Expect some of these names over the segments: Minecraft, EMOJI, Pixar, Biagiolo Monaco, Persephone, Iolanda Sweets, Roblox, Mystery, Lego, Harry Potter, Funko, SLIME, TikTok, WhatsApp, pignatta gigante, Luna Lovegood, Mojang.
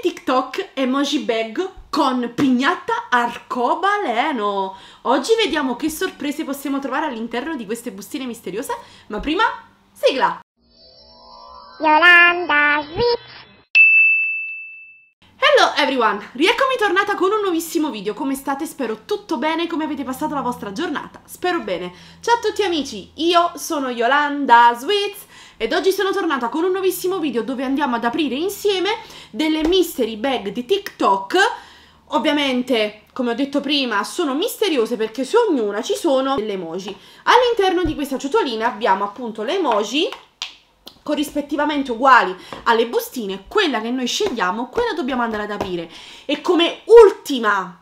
TikTok emoji bag con pignatta arcobaleno. Oggi vediamo che sorprese possiamo trovare all'interno di queste bustine misteriose, ma prima sigla! Iolanda Sweets. Hello everyone, rieccomi tornata con un nuovissimo video. Come state? Spero tutto bene. Come avete passato la vostra giornata? Spero bene. Ciao a tutti amici, io sono Iolanda Sweets ed oggi sono tornata con un nuovissimo video dove andiamo ad aprire insieme delle mystery bag di TikTok. Ovviamente, come ho detto prima, sono misteriose perché su ognuna ci sono delle emoji. All'interno di questa ciotolina abbiamo appunto le emoji corrispettivamente uguali alle bustine. Quella che noi scegliamo, quella dobbiamo andare ad aprire. E come ultima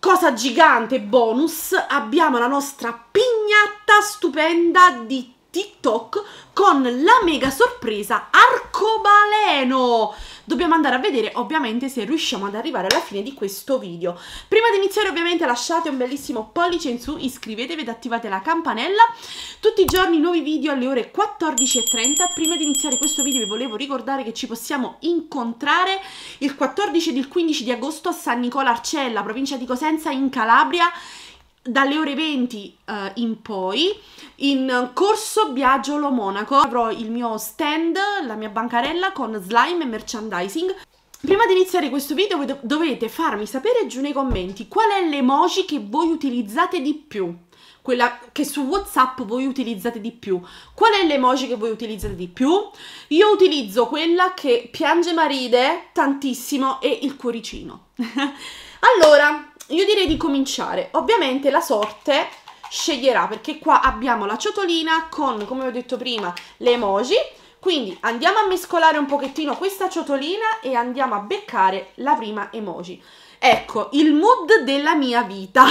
cosa gigante bonus abbiamo la nostra pignatta stupenda di TikTok con la mega sorpresa arcobaleno. Dobbiamo andare a vedere ovviamente se riusciamo ad arrivare alla fine di questo video. Prima di iniziare ovviamente lasciate un bellissimo pollice in su, iscrivetevi ed attivate la campanella. Tutti i giorni nuovi video alle ore 14:30. Prima di iniziare questo video vi volevo ricordare che ci possiamo incontrare il 14 ed il 15 di agosto a San Nicola Arcella, provincia di Cosenza, in Calabria, dalle ore 20 in poi, in corso Biagiolo Monaco. Avrò il mio stand, la mia bancarella con slime e merchandising. Prima di iniziare questo video voi dovete farmi sapere giù nei commenti qual è l'emoji che voi utilizzate di più, quella che su WhatsApp voi utilizzate di più. Qual è l'emoji che voi utilizzate di più? Io utilizzo quella che piange ma ride tantissimo e il cuoricino. Allora, io direi di cominciare. Ovviamente la sorte sceglierà, perché qua abbiamo la ciotolina con, come ho detto prima, le emoji. Quindi andiamo a mescolare un pochettino questa ciotolina e andiamo a beccare la prima emoji. Ecco, il mood della mia vita.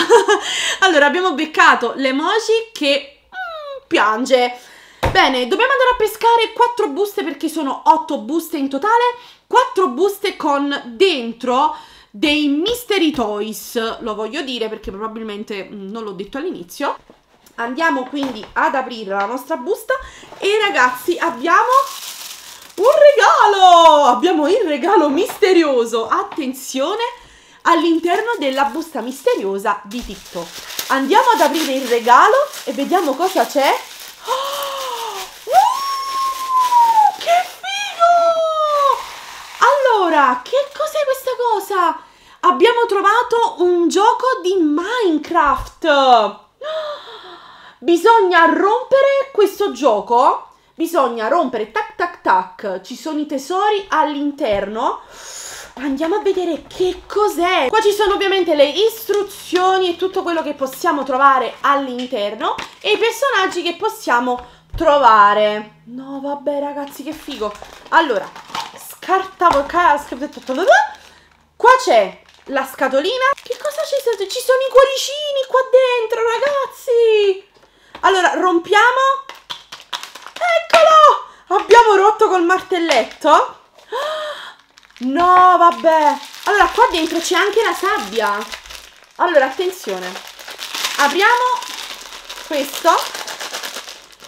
Allora, abbiamo beccato l'emoji che piange. Bene, dobbiamo andare a pescare 4 buste perché sono 8 buste in totale. 4 buste con dentro dei mystery toys, lo voglio dire perché probabilmente non l'ho detto all'inizio. Andiamo quindi ad aprire la nostra busta e ragazzi abbiamo un regalo! Abbiamo il regalo misterioso, attenzione, all'interno della busta misteriosa di TikTok. Andiamo ad aprire il regalo e vediamo cosa c'è. Oh, che figo! Allora, che cos'è questa cosa? Abbiamo trovato un gioco di Minecraft. Bisogna rompere questo gioco, bisogna rompere, tac tac tac, ci sono i tesori all'interno. Andiamo a vedere che cos'è. Qua ci sono ovviamente le istruzioni e tutto quello che possiamo trovare all'interno e i personaggi che possiamo trovare. No vabbè ragazzi, che figo. Allora, scartavo, qua c'è la scatolina. Che cosa c'è stato? Ci sono i cuoricini qua dentro, ragazzi! Allora, rompiamo. Eccolo! Abbiamo rotto col martelletto. No, vabbè. Allora, qua dentro c'è anche la sabbia. Allora, attenzione. Apriamo questo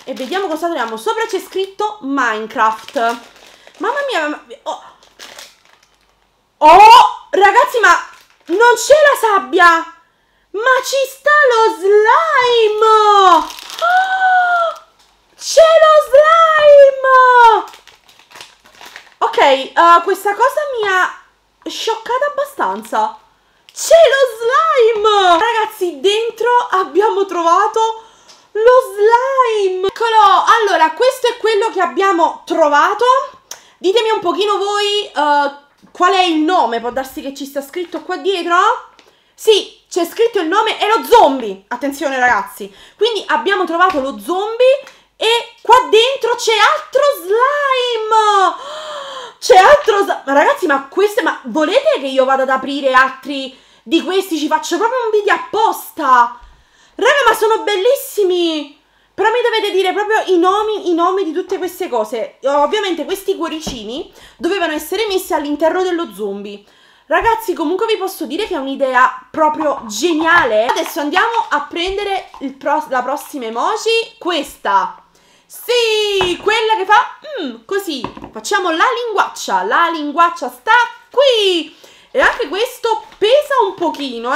e vediamo cosa troviamo. Sopra c'è scritto Minecraft. Mamma mia. Oh! Oh! Ragazzi, ma non c'è la sabbia, ma ci sta lo slime! Oh, c'è lo slime! Ok, questa cosa mi ha scioccata abbastanza. C'è lo slime! Ragazzi, dentro abbiamo trovato lo slime! Eccolo! Allora, questo è quello che abbiamo trovato. Ditemi un pochino voi qual è il nome? Può darsi che ci sta scritto qua dietro? Sì, c'è scritto il nome, è lo zombie! Attenzione ragazzi! Quindi abbiamo trovato lo zombie e qua dentro c'è altro slime! C'è altro slime! Ma ragazzi, ma queste... ma volete che io vada ad aprire altri di questi? Ci faccio proprio un video apposta! Raga, ma sono bellissimi! Però mi dovete dire proprio i nomi di tutte queste cose. Ovviamente questi cuoricini dovevano essere messi all'interno dello zombie. Ragazzi, comunque vi posso dire che è un'idea proprio geniale. Adesso andiamo a prendere la prossima emoji. Questa. Sì, quella che fa così. Facciamo la linguaccia. La linguaccia sta qui. E anche questo pesa un pochino,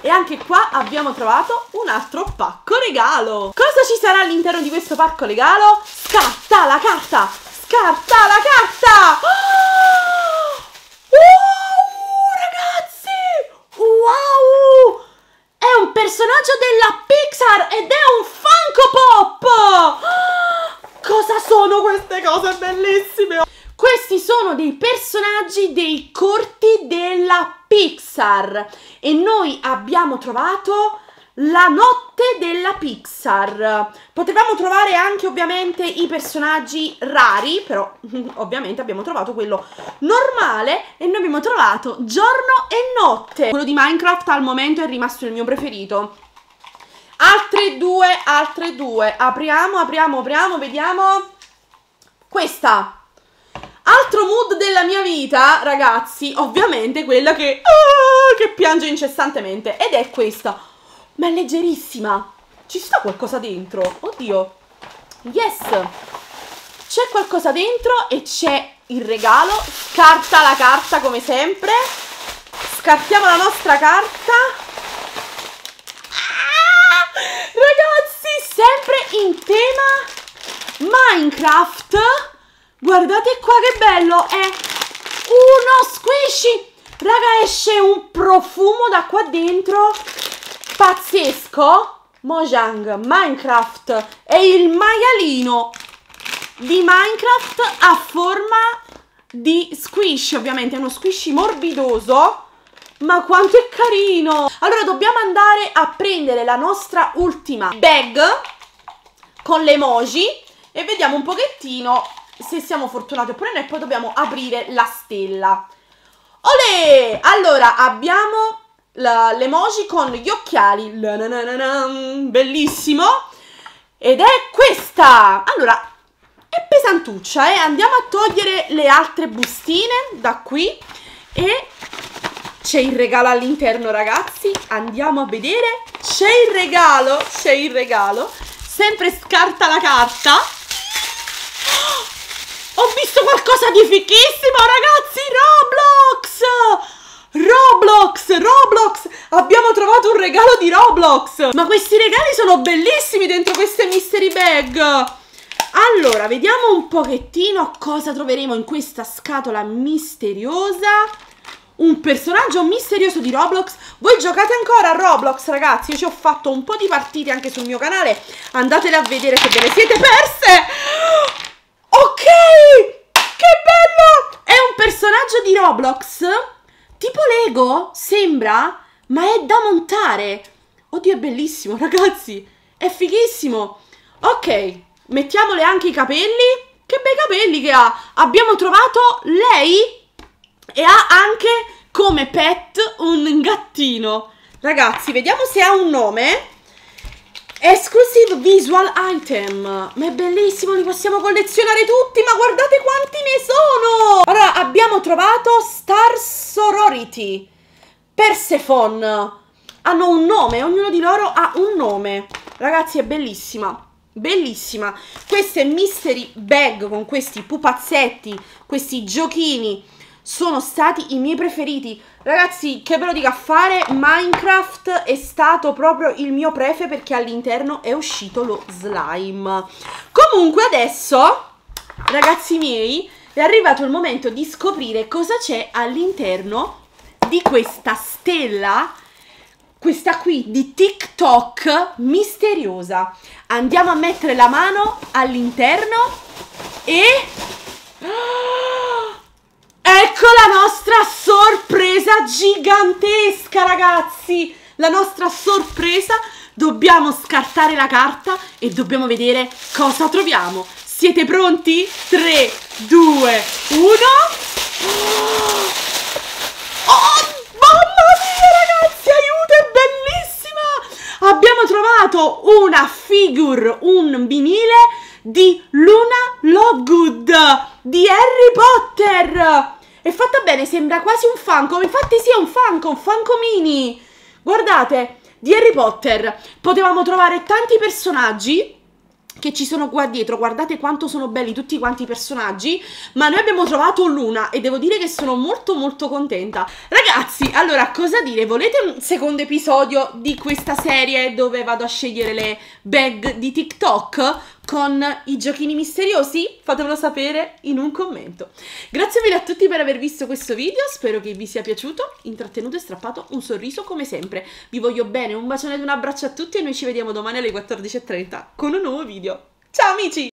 E anche qua abbiamo trovato un altro pacco regalo. Cosa ci sarà all'interno di questo pacco regalo? Scatta la carta! Scatta la carta! Wow, ragazzi! Wow! È un personaggio della Pixar ed è un Funko Pop! Cosa sono queste cose bellissime? Questi sono dei personaggi dei corti della Pixar e noi abbiamo trovato la notte della Pixar. Potevamo trovare anche ovviamente i personaggi rari, però ovviamente abbiamo trovato quello normale e noi abbiamo trovato giorno e notte. Quello di Minecraft al momento è rimasto il mio preferito. Altre due. Apriamo, vediamo. Questa. Altro mood della mia vita, ragazzi, ovviamente quella che piange incessantemente, ed è questa. Ma è leggerissima. Ci sta qualcosa dentro? Oddio. Yes. C'è qualcosa dentro e c'è il regalo. Scarta la carta come sempre. Scartiamo la nostra carta. Ah, ragazzi, sempre in tema Minecraft. Guardate qua che bello, è uno squishy. Raga, esce un profumo da qua dentro pazzesco. Mojang, Minecraft, è il maialino di Minecraft a forma di squishy, ovviamente è uno squishy morbidoso. Ma quanto è carino. Allora dobbiamo andare a prendere la nostra ultima bag con le emoji e vediamo un pochettino se siamo fortunati oppure no, e poi dobbiamo aprire la stella. Olè! Allora, abbiamo l'emoji con gli occhiali. Bellissimo! Ed è questa! Allora, è pesantuccia, Andiamo a togliere le altre bustine da qui. E c'è il regalo all'interno, ragazzi. Andiamo a vedere. C'è il regalo. Sempre scarta la carta. Ho visto qualcosa di fichissimo, ragazzi! Roblox! Abbiamo trovato un regalo di Roblox! Ma questi regali sono bellissimi dentro queste mystery bag! Allora, vediamo un pochettino cosa troveremo in questa scatola misteriosa. Un personaggio misterioso di Roblox. Voi giocate ancora a Roblox, ragazzi? Io ci ho fatto un po' di partite anche sul mio canale. Andatele a vedere se ve le siete perse! Ok, che bello! È un personaggio di Roblox, tipo Lego, sembra, ma è da montare. Oddio, è bellissimo, ragazzi, è fighissimo. Ok, mettiamole anche i capelli. Che bei capelli che ha! Abbiamo trovato lei e ha anche come pet un gattino. Ragazzi, vediamo se ha un nome. Exclusive visual item. Ma è bellissimo, li possiamo collezionare tutti. Ma guardate quanti ne sono. Allora, abbiamo trovato Star Sorority, Persephone. Hanno un nome, ognuno di loro ha un nome. Ragazzi, è bellissima. Queste mystery bag con questi pupazzetti, questi giochini, sono stati i miei preferiti. Ragazzi, che ve lo dico a fare, Minecraft è stato proprio il mio prefe perché all'interno è uscito lo slime. Comunque adesso, ragazzi miei, è arrivato il momento di scoprire cosa c'è all'interno di questa stella, questa qui di TikTok misteriosa. Andiamo a mettere la mano all'interno e... ecco la nostra sorpresa gigantesca, ragazzi! La nostra sorpresa. Dobbiamo scartare la carta e dobbiamo vedere cosa troviamo. Siete pronti? 3, 2, 1... Oh, mamma mia, ragazzi! Aiuto, è bellissima! Abbiamo trovato una figure, un vinile di Luna Lovegood, di Harry Potter! È fatta bene, sembra quasi un Funko, infatti sì, è un Funko mini, guardate, di Harry Potter. Potevamo trovare tanti personaggi che ci sono qua dietro, guardate quanto sono belli tutti quanti i personaggi, ma noi abbiamo trovato Luna e devo dire che sono molto molto contenta. Ragazzi, allora cosa dire, volete un secondo episodio di questa serie dove vado a scegliere le bag di TikTok con i giochini misteriosi? Fatemelo sapere in un commento. Grazie mille a tutti per aver visto questo video, spero che vi sia piaciuto, intrattenuto e strappato un sorriso come sempre. Vi voglio bene, un bacione ed un abbraccio a tutti e noi ci vediamo domani alle 14:30 con un nuovo video. Ciao amici!